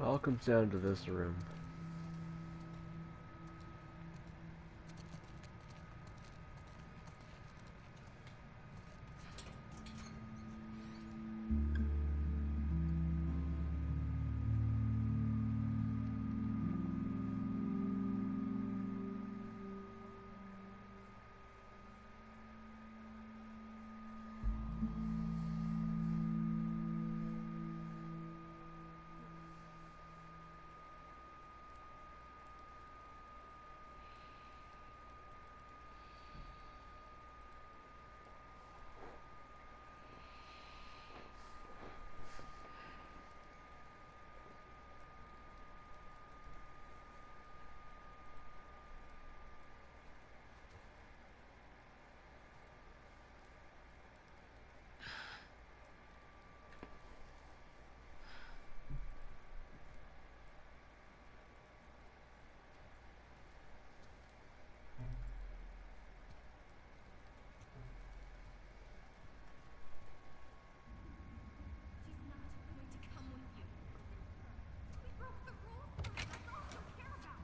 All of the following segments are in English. It all comes down to this room.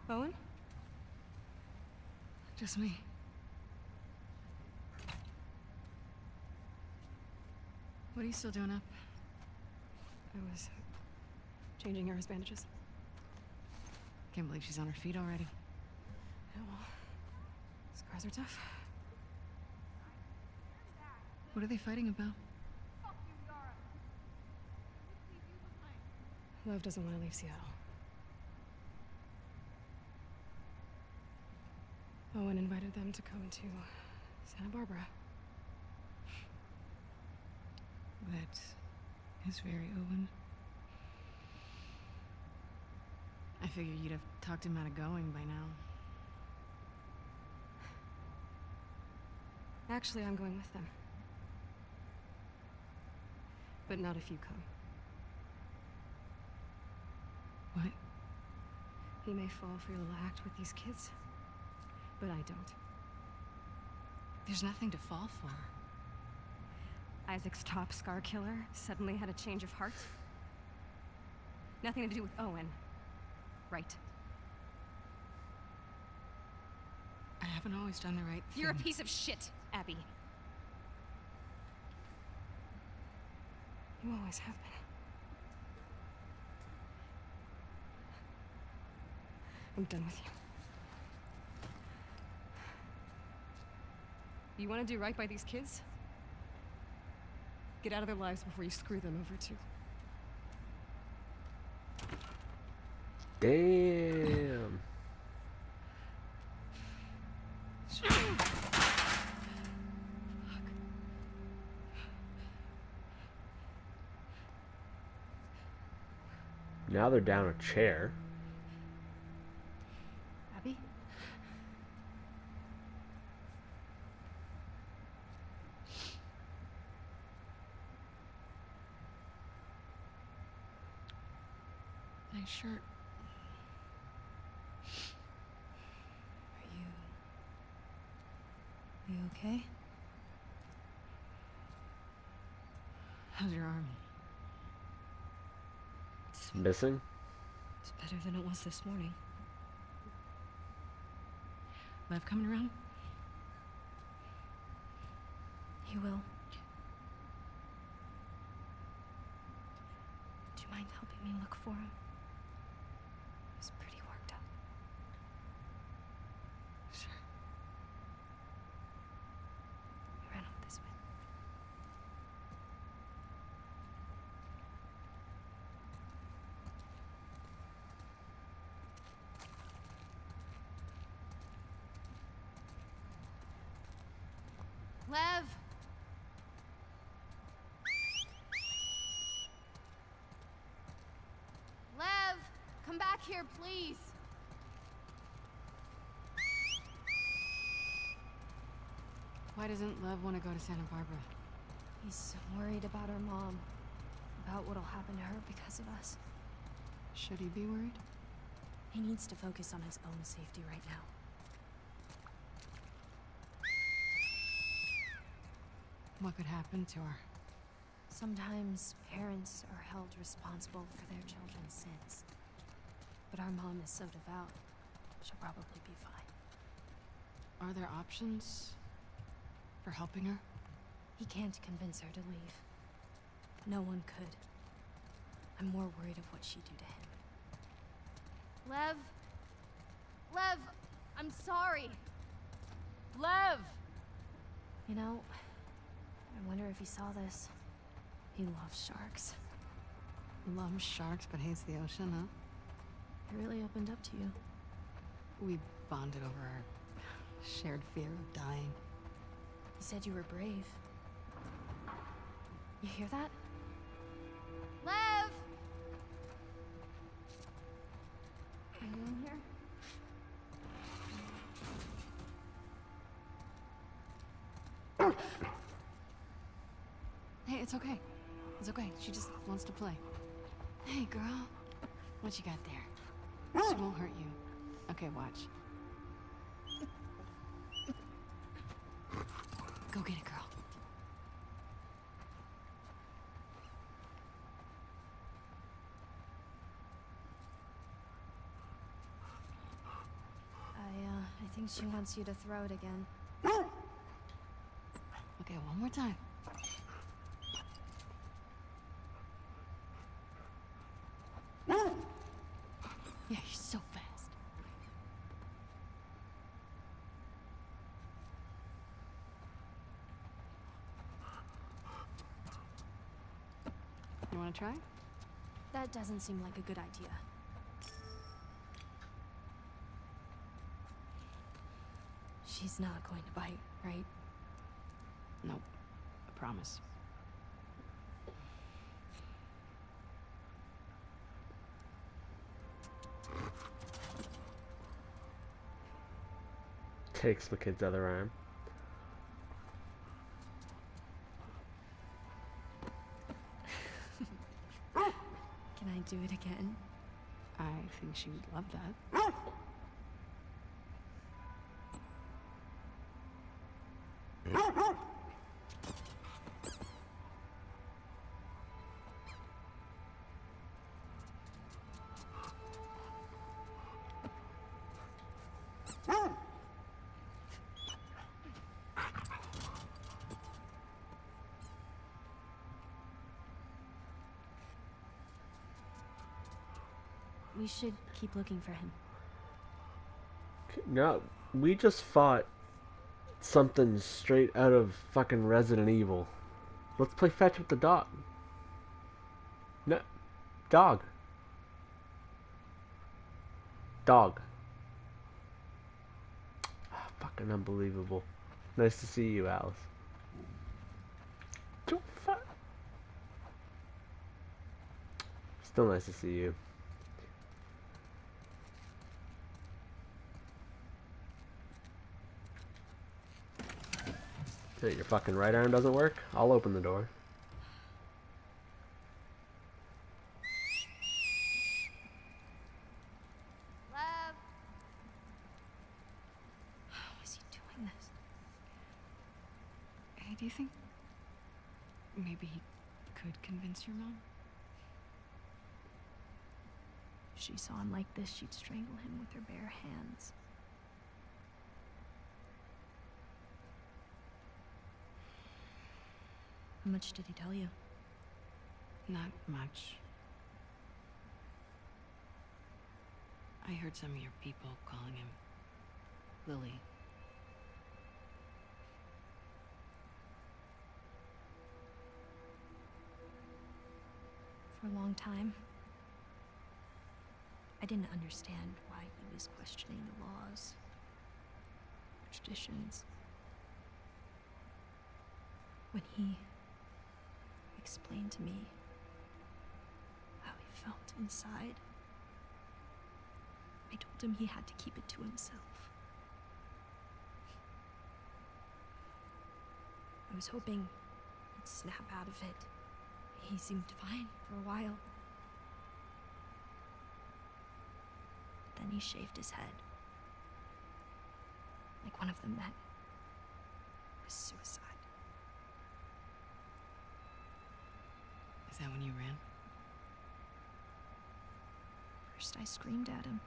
Owen? Just me. What are you still doing up? I was changing Yara's bandages. Can't believe she's on her feet already. Yeah, well, scars are tough. What are they fighting about? Lev doesn't want to leave Seattle. Owen invited them to come to Santa Barbara. That is very Owen. I figure you'd have talked him out of going by now. Actually, I'm going with them. But not if you come. What? He may fall for your little act with these kids. But I don't. There's nothing to fall for. Isaac's top scar killer suddenly had a change of heart. Nothing to do with Owen. Right. I haven't always done the right thing. You're a piece of shit, Abby. You always have been. I'm done with you. You want to do right by these kids? Get out of their lives before you screw them over, too. Damn. Now they're down a chair. Abby? Shirt. Are you okay? How's your arm? It's missing? It's better than it was this morning. Lev coming around? He will. Do you mind helping me look for him? Lev! Lev! Come back here, please! Why doesn't Lev want to go to Santa Barbara? He's so worried about her mom. About what'll happen to her because of us. Should he be worried? He needs to focus on his own safety right now. What could happen to her? Sometimes parents are held responsible for their children's sins. But our mom is so devout, she'll probably be fine. Are there options for helping her? He can't convince her to leave. No one could. I'm more worried of what she'd do to him. Lev! Lev! I'm sorry! Lev! You know, I wonder if he saw this. He loves sharks. Loves sharks but hates the ocean, huh? It really opened up to you. We bonded over our shared fear of dying. You said you were brave. You hear that? Lev! Anyone here? Hey, it's okay. It's okay. She just wants to play. Hey, girl. What you got there? She won't hurt you. Okay, watch. Go get it, girl. I think she wants you to throw it again. Okay, one more time. Yeah, you're so fast. You want to try? That doesn't seem like a good idea. She's not going to bite, right? Nope. I promise. Takes the kid's other arm. Can I do it again? I think she would love that. We should keep looking for him. No, we just fought something straight out of fucking Resident Evil. Let's play fetch with the dog. No, dog. Dog. Oh, fucking unbelievable. Nice to see you, Alice. Don't fuck. Still nice to see you. Your fucking right arm doesn't work? I'll open the door. Love. How is he doing this? Hey, do you think maybe he could convince your mom? If she saw him like this, she'd strangle him with her bare hands. How much did he tell you? Not much. I heard some of your people calling him Lily. For a long time, I didn't understand why he was questioning the laws, traditions. When he explain to me how he felt inside, I told him he had to keep it to himself. I was hoping he'd snap out of it. He seemed fine for a while. Then he shaved his head. Like one of the men. It was suicide. Is that when you ran? First, I screamed at him.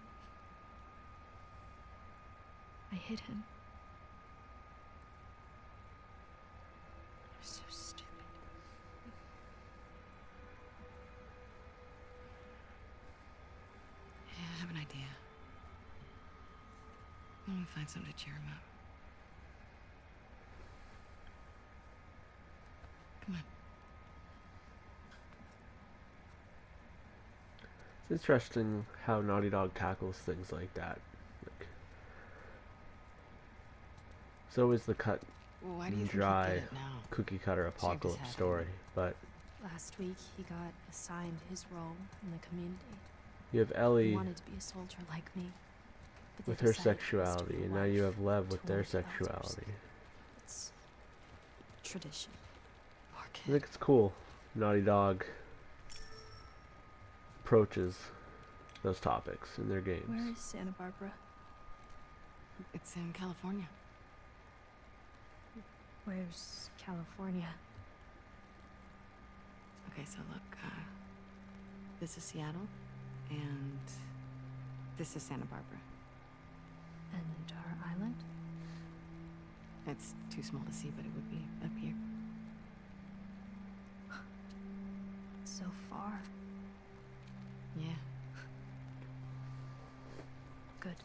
I hit him. I was so stupid. Yeah, I have an idea. Let me find something to cheer him up. Come on. It's interesting how Naughty Dog tackles things like that. Like, so is the cut and dry cookie cutter apocalypse story, but last week he got assigned his role in the community. You have Ellie wanted to be a soldier like me, with her sexuality, and now you have Lev with their sexuality. It's tradition. I think it's cool. Naughty Dog approaches those topics in their games. Where is Santa Barbara? It's in California. Where's California? Okay, so look, this is Seattle, and this is Santa Barbara. And our island? It's too small to see, but it would be up here. So far. Yeah. Good.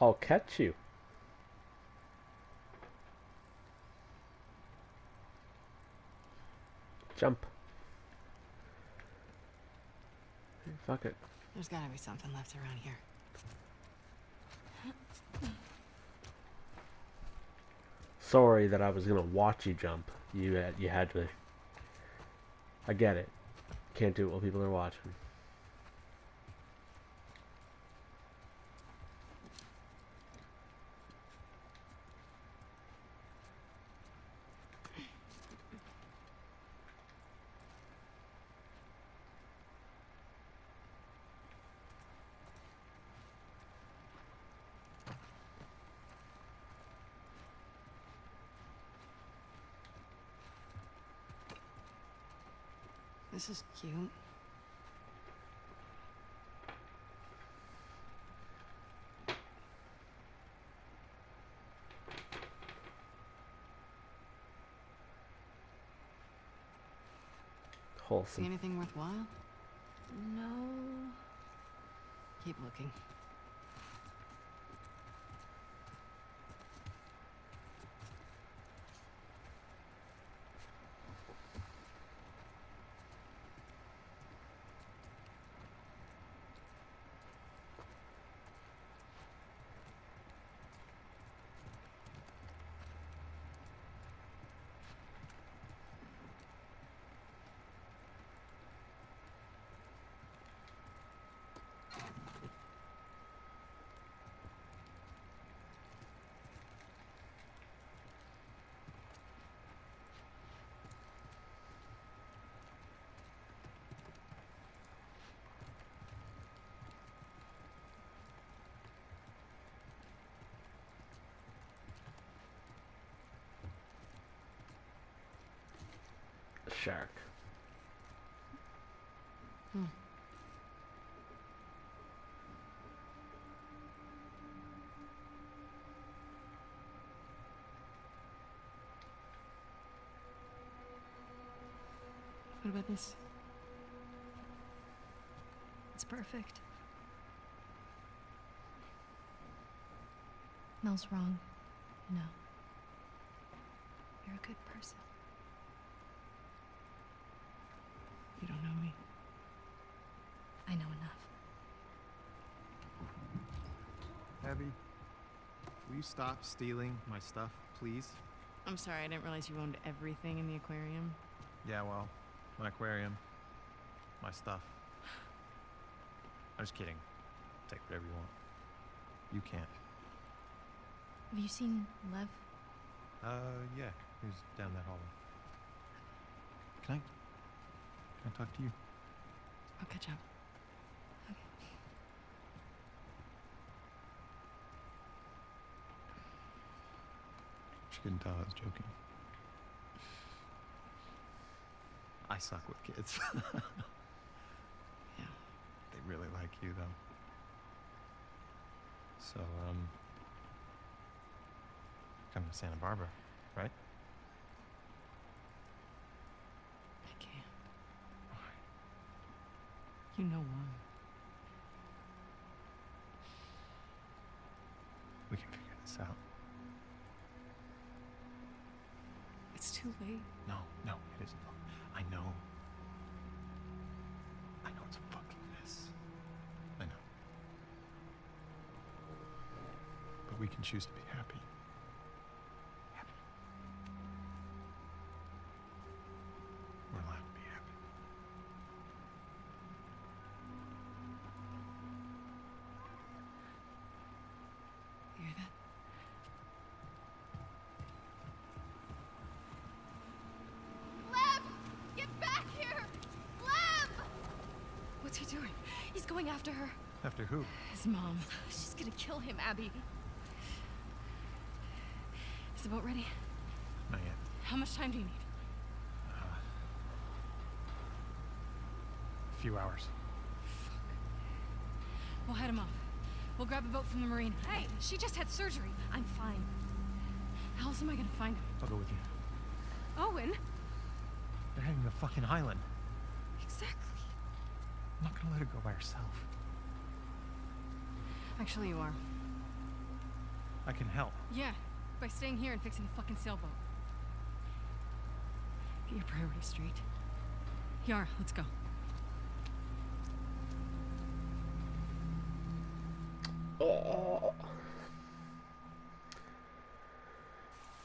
I'll catch you. Jump. Fuck it. There's gotta be something left around here. Sorry that I was gonna watch you jump. You had to. I get it. Can't do it while people are watching. This is cute. Wholesome. See anything worthwhile? No. Keep looking. Shark. Hmm. What about this? It's perfect. Mel's wrong. No. You're a good person. You don't know me. I know enough. Abby, will you stop stealing my stuff, please? I'm sorry, I didn't realize you owned everything in the aquarium. Yeah, well, my aquarium, my stuff. I'm just kidding. Take whatever you want. You can't. Have you seen Lev? Yeah. He's down that hallway. Can I talk to you? I'll catch up. Okay. She couldn't tell I was joking. I suck with kids. Yeah. They really like you, though. So, come to Santa Barbara, right? I can't. Why? You know why. We can figure this out. It's too late. No, it isn't. I know. I know it's a fucking mess. I know. But we can choose to be happy. After her. After who? His mom. She's gonna kill him, Abby. Is the boat ready? Not yet. How much time do you need? A few hours. Fuck. We'll head him off. We'll grab a boat from the marine. Hey, she just had surgery. I'm fine. How else am I gonna find him? I'll go with you. Owen? They're heading to the fucking island. Exactly. I'm not gonna let her go by herself. Actually, you are. I can help. Yeah, by staying here and fixing the fucking sailboat. Get your priorities straight. Yara, let's go. Oh.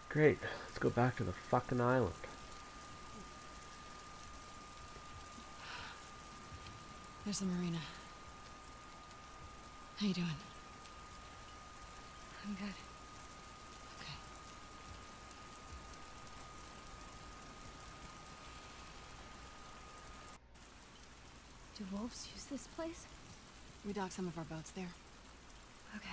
Great. Let's go back to the fucking island. There's the marina. How you doing? I'm good. Okay. Do wolves use this place? We dock some of our boats there. Okay.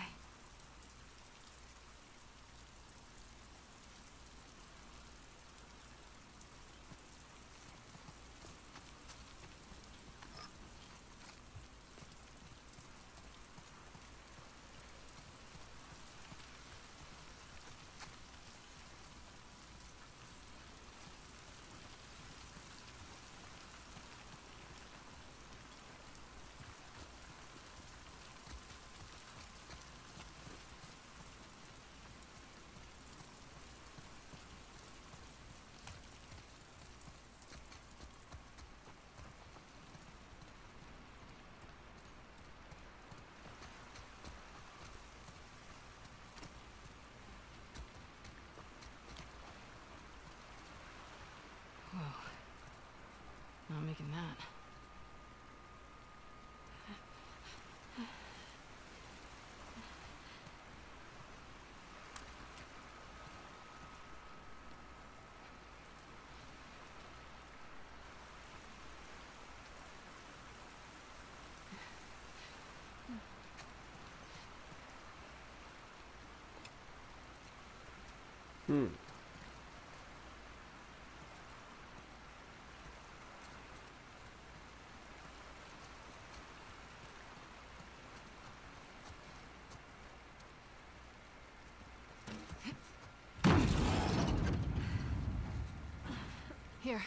Here.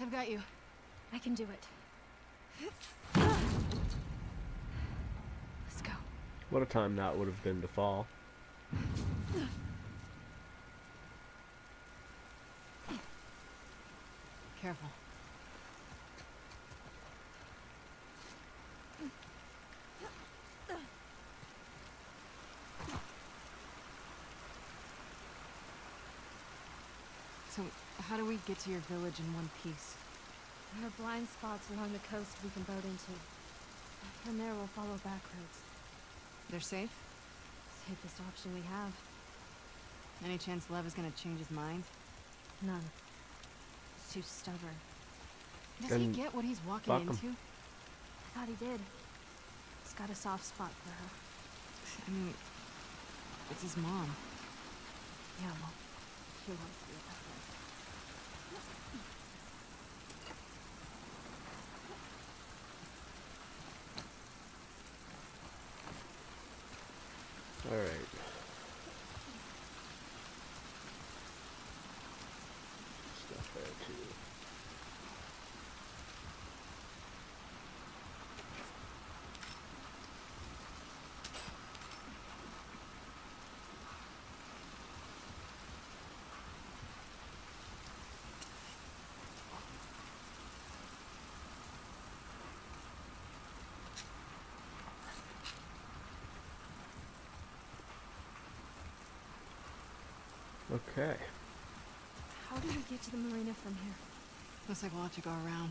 I've got you. I can do it. Let's go. What a time that would have been to fall. Careful. So, how do we get to your village in one piece? There are blind spots along the coast we can boat into. From there, we'll follow back roads. They're safe? Safest option we have. Any chance Lev is gonna change his mind? None. He's too stubborn. Does he get what he's walking into? I thought he did. He's got a soft spot for her. I mean, it's his mom. Yeah, well, she wants to be that way. All right. Stuff there too. Okay. How do we get to the marina from here? Looks like we'll have to go around.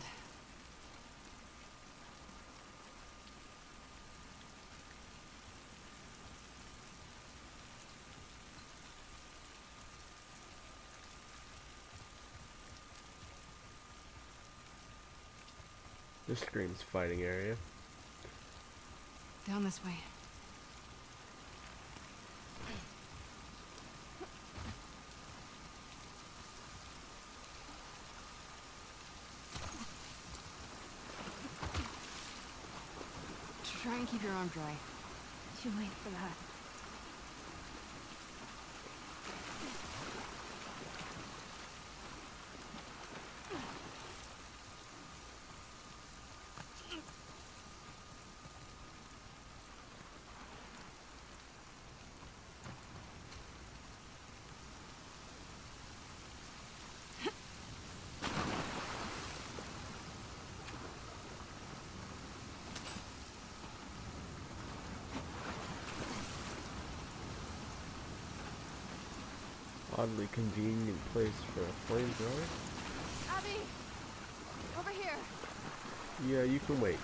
This screams fighting area. Down this way. Keep your arm dry. Too late for that. Oddly convenient place for a flamethrower. Abby, over here. Yeah, you can wait.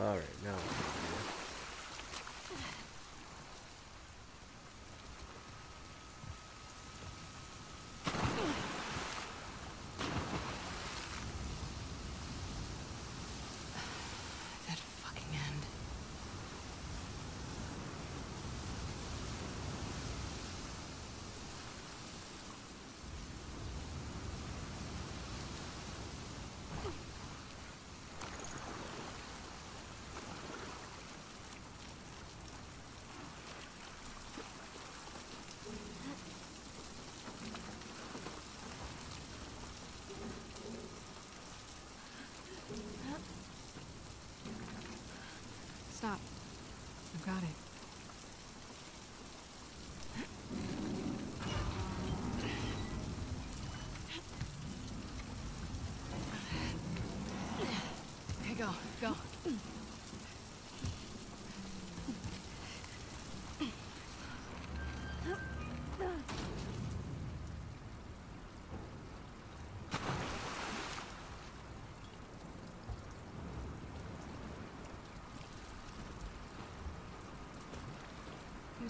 All right, now. Stop. I've got it. Okay, go, go.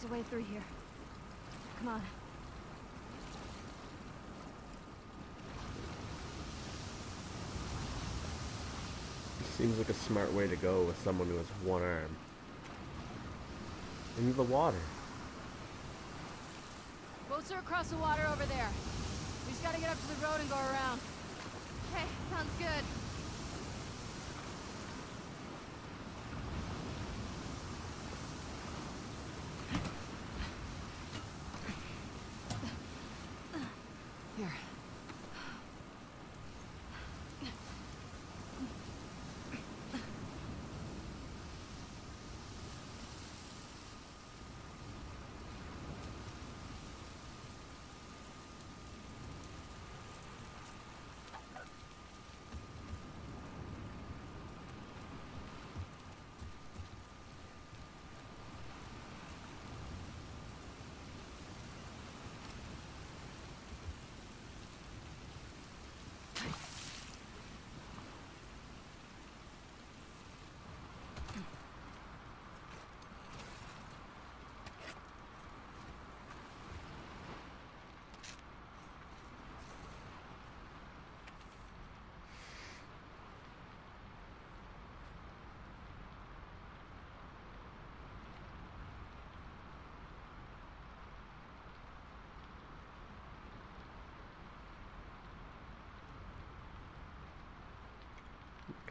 There's a way through here. Come on. Seems like a smart way to go with someone who has one arm. Into the water. Boats are across the water over there. We just gotta get up to the road and go around. Okay, sounds good.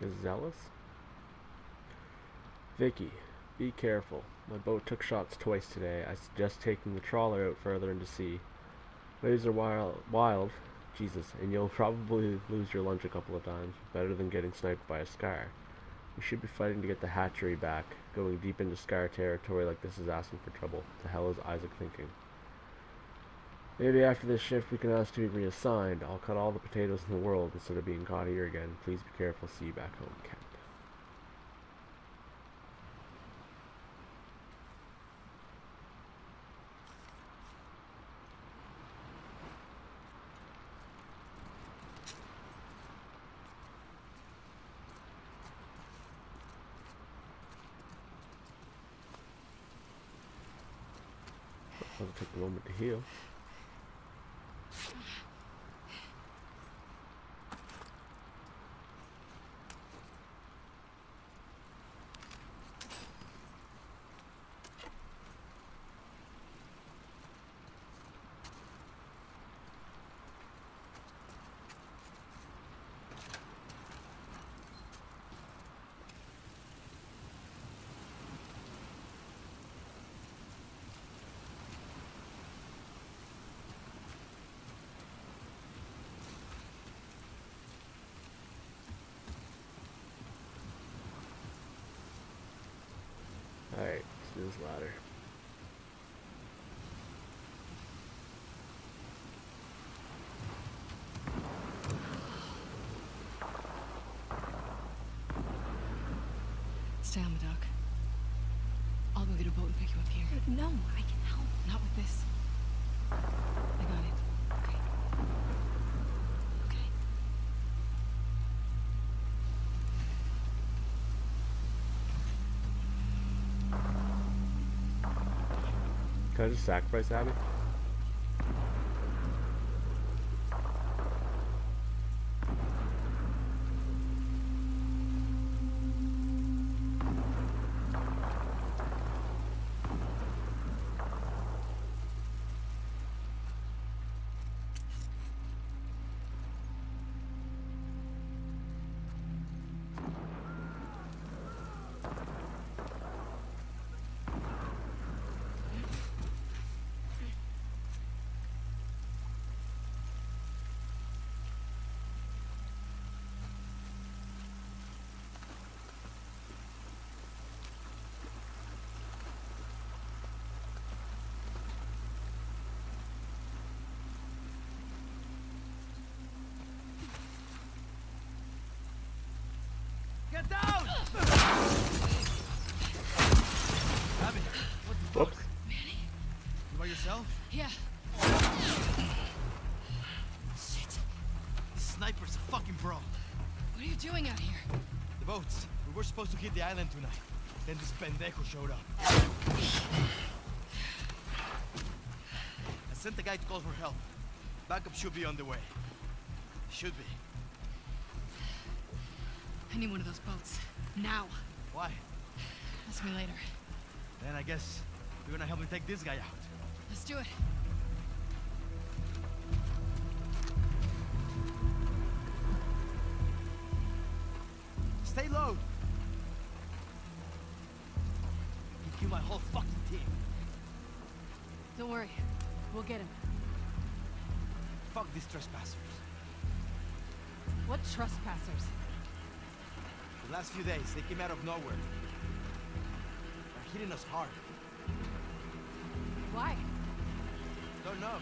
is zealous. Vicky, be careful. My boat took shots twice today. I suggest taking the trawler out further into sea. Waves are wild, Jesus, and you'll probably lose your lunch a couple of times. Better than getting sniped by a Scar. We should be fighting to get the hatchery back. Going deep into Scar territory like this is asking for trouble. What the hell is Isaac thinking? Maybe after this shift we can ask to be reassigned. I'll cut all the potatoes in the world instead of being caught here again. Please be careful. See you back home, Cap. I'll take a moment to heal. Alright, let's do this ladder. Stay on the dock. I'll go get a boat and pick you up here. No, I can help. Not with this. I got it. Can I just sacrifice Abby? Get down! Abby, what the fuck? Manny? You by yourself? Yeah. Shit. This sniper's a fucking bro. What are you doing out here? The boats. We were supposed to hit the island tonight. Then this pendejo showed up. I sent the guy to call for help. Backup should be on the way. Should be. I need one of those boats. Now. Why? Ask me later. Then I guess you're gonna help me take this guy out. Let's do it. Stay low. You killed my whole fucking team. Don't worry. We'll get him. Fuck these trespassers. What trespassers? The last few days, they came out of nowhere. They're hitting us hard. Why? Don't know.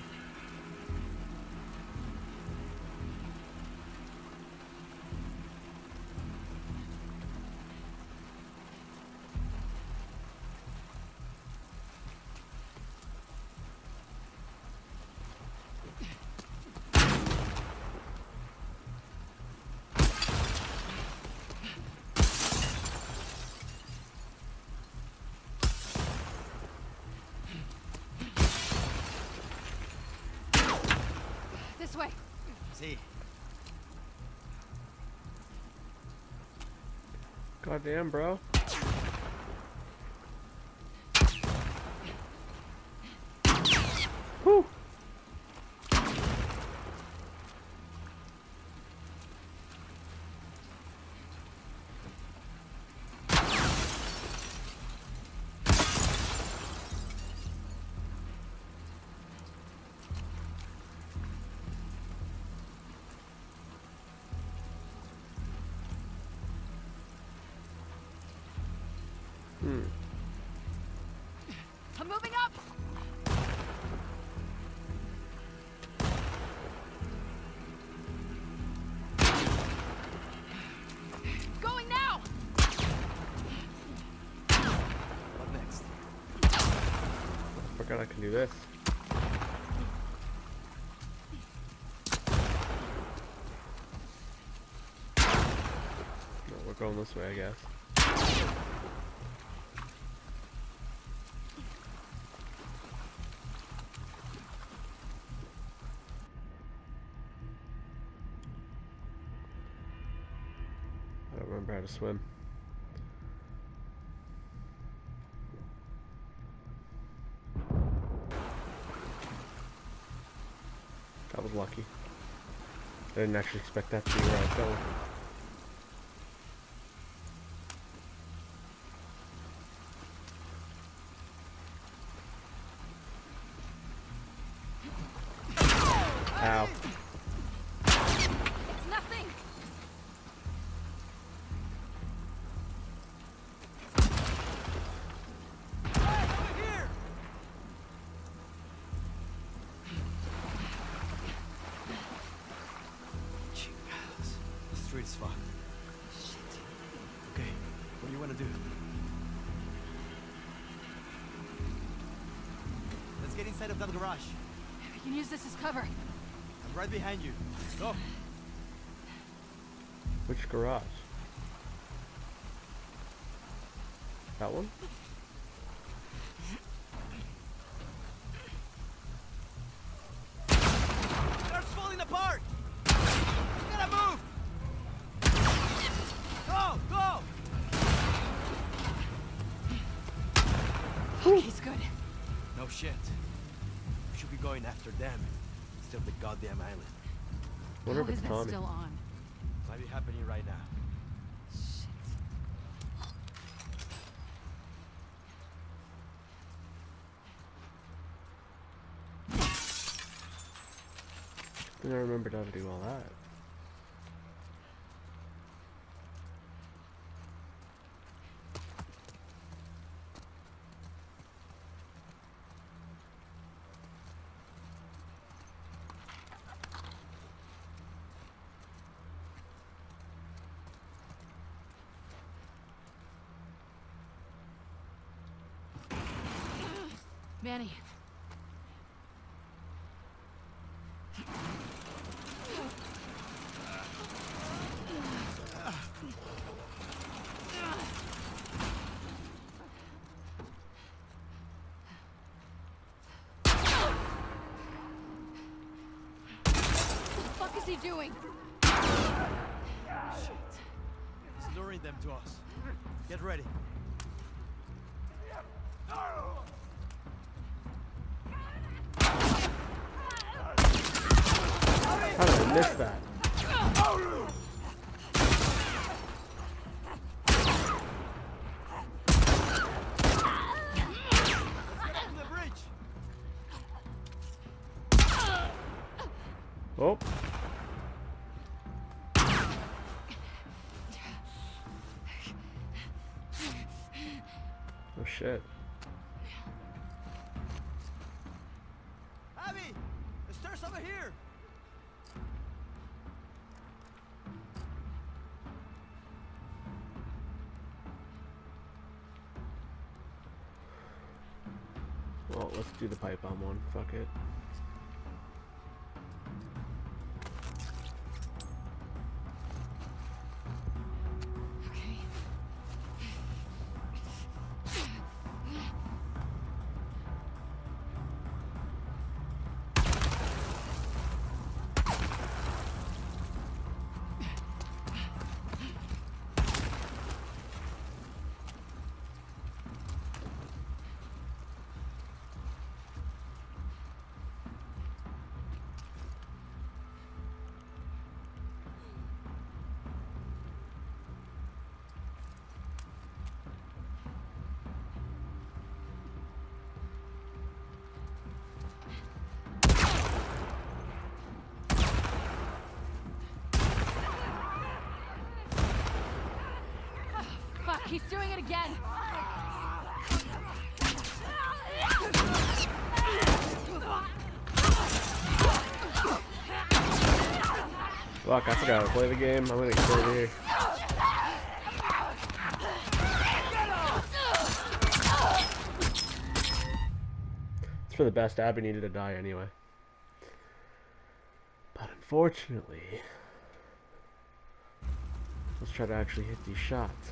See. Goddamn, bro. Whew. forgot I can do this. No, we're going this way, I guess. I don't remember how to swim. That was lucky. I didn't actually expect that to be where I was going. Ow. It's nothing. Guys, over here. Jeez, the street's fucked. Shit. Okay, what do you want to do? Let's get inside of that garage. We can use this as cover. Right behind you. Go. Which garage? That one? It's falling apart. You gotta move. Go, go. Fuck, he's good. No shit. We should be going after them. Of the goddamn island. Wonder if it's Tommy. Still on? Might be happening right now. Shit. I remembered how to do all that. Manny. What the fuck is he doing? Shit. He's luring them to us. Get ready. How did I miss that? Oh. Oh shit. Abby, the stairs over here. Well, let's do the pipe bomb one. Fuck it. He's doing it again. Fuck, I forgot to play the game. I'm gonna get over here. It's for the best. Abby needed to die anyway. But unfortunately... Let's try to actually hit these shots.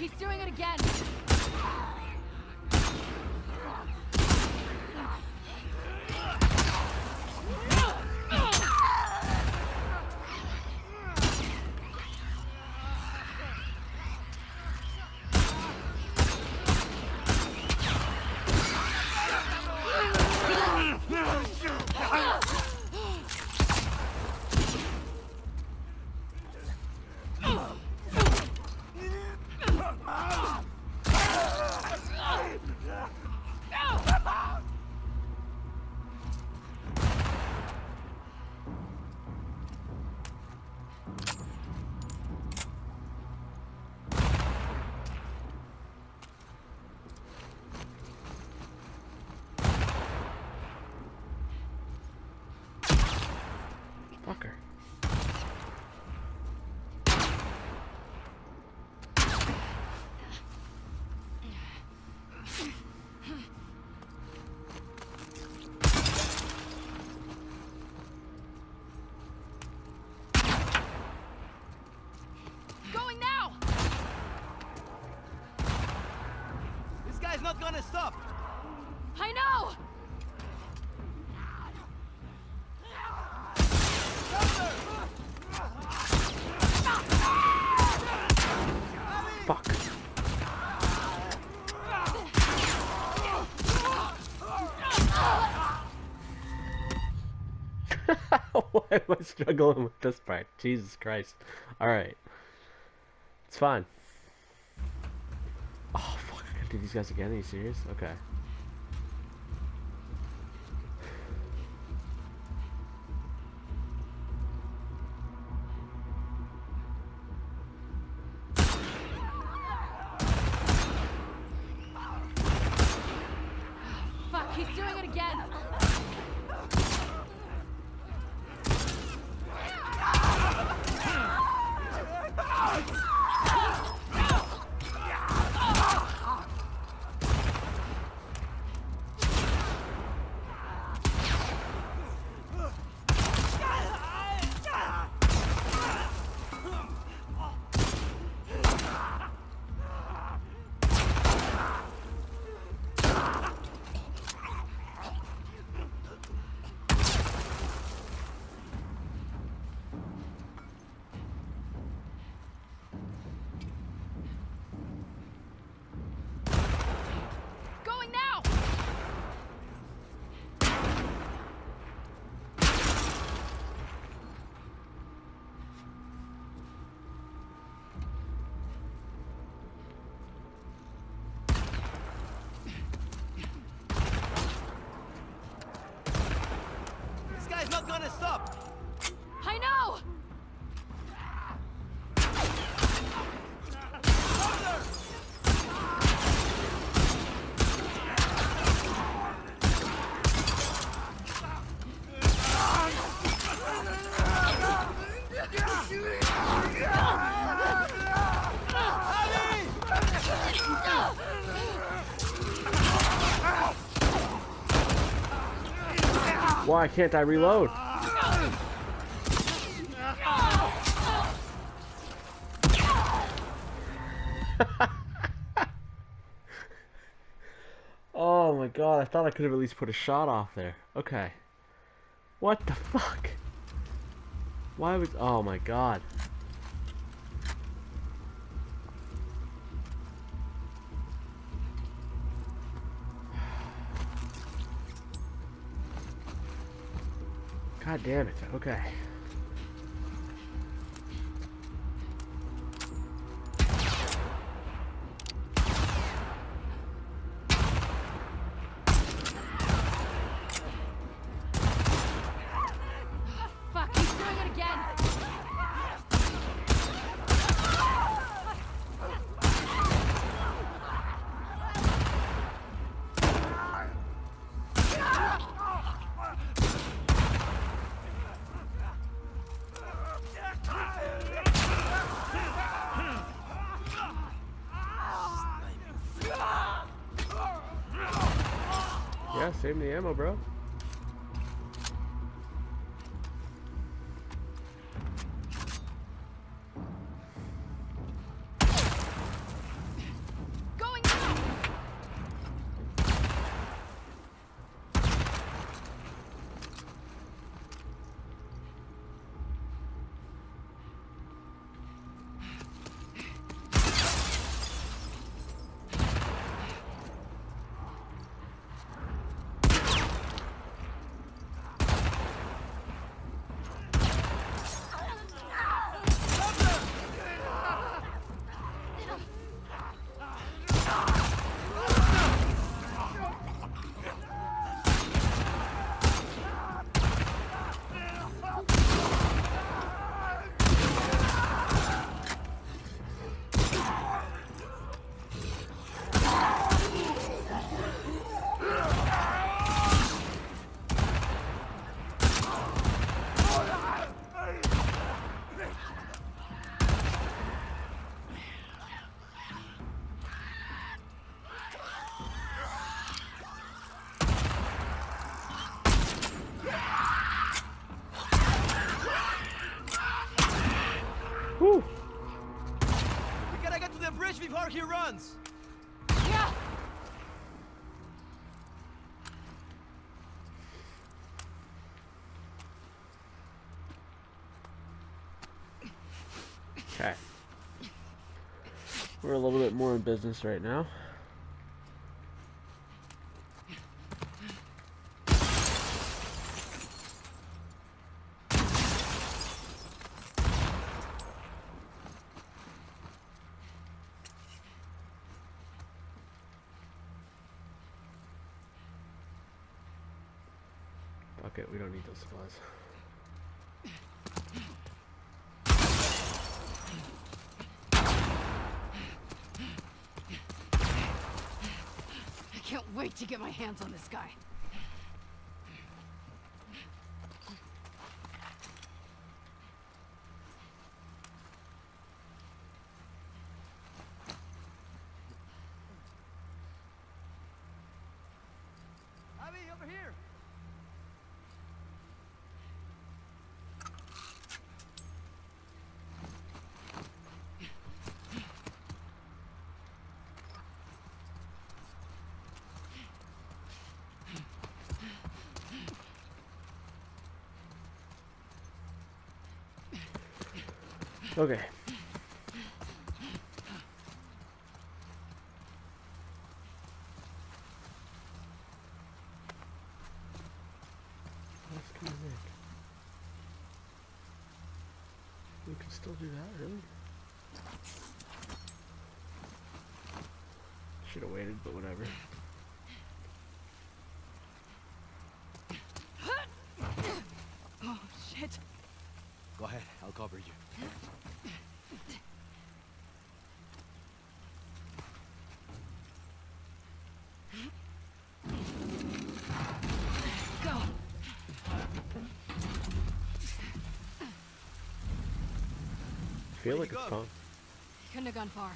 He's doing it again. Not gonna stop. I know. Fuck. Why am I struggling with this part? Jesus Christ. All right. It's fine. These guys again? Are you serious? Okay. Fuck, he's doing it again. Why can't I reload? Oh my god, I thought I could have at least put a shot off there. Okay. What the fuck? Why was... Oh my god. God damn it, okay. Yeah, save the ammo, bro. He runs. Yeah. Okay. We're a little bit more in business right now. Okay, we don't need those supplies. I can't wait to get my hands on this guy. Abby, over here. Okay. What's coming in? We can still do that, really? Should have waited, but whatever. Oh, shit. Go ahead, I'll cover you. I feel like it's gone. Couldn't have gone far.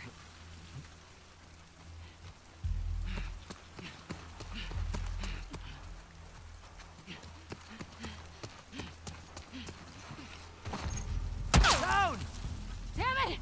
Down! Damn it!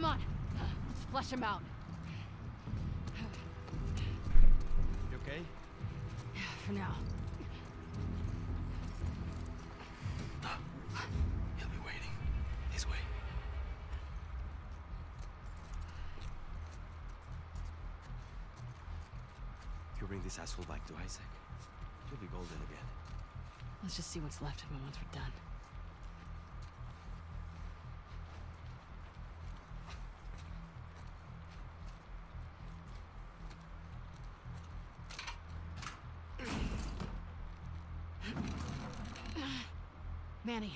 Come on, let's flush him out. You okay? Yeah, for now. He'll be waiting. This way. If you bring this asshole back to Isaac, you'll be golden again. Let's just see what's left of him once we're done. Manny.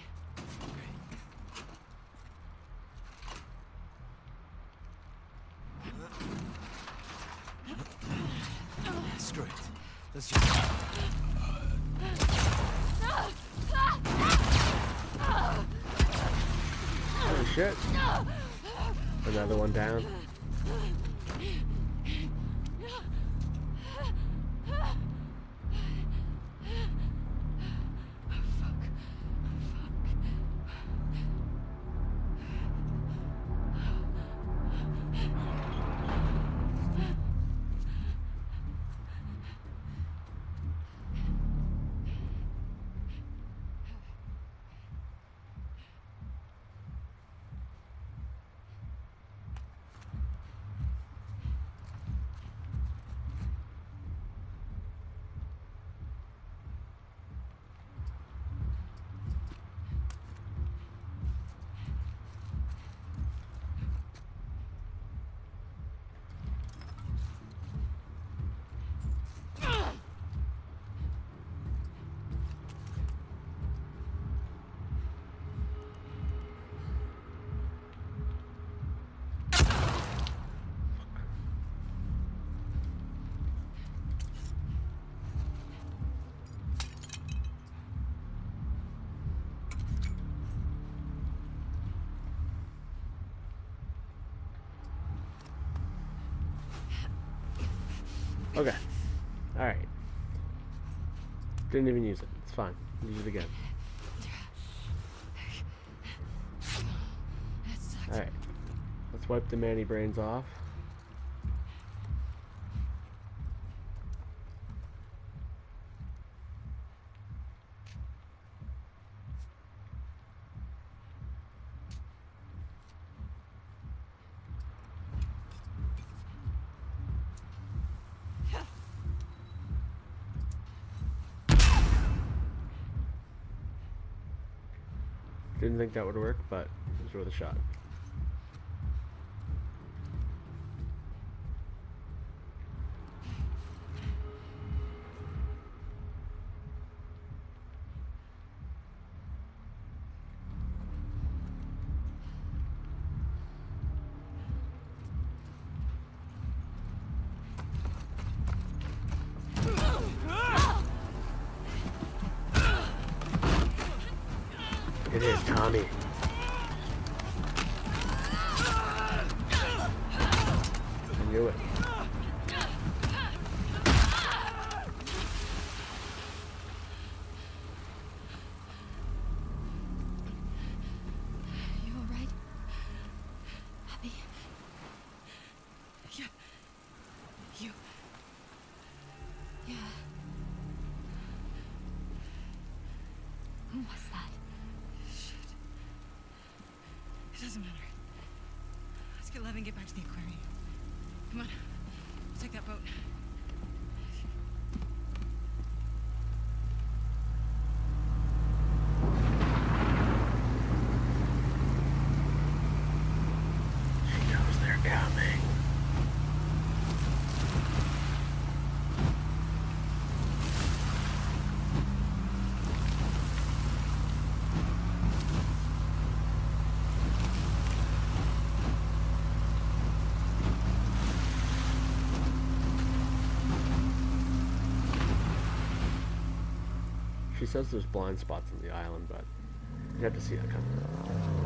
Okay. Screw it. Let's just... Oh shit. Another one down. Okay. Alright. Didn't even use it. It's fine. Use it again. Alright. Let's wipe the Manny brains off. Didn't think that would work, but it was worth a shot. It is Tommy. I knew it. You all right? Abby? Yeah. You. Yeah. Who was that? It doesn't matter. Let's get Lev and get back to the aquarium. Come on. We'll take that boat. She knows they're coming. She says there's blind spots on the island, but you have to see that coming.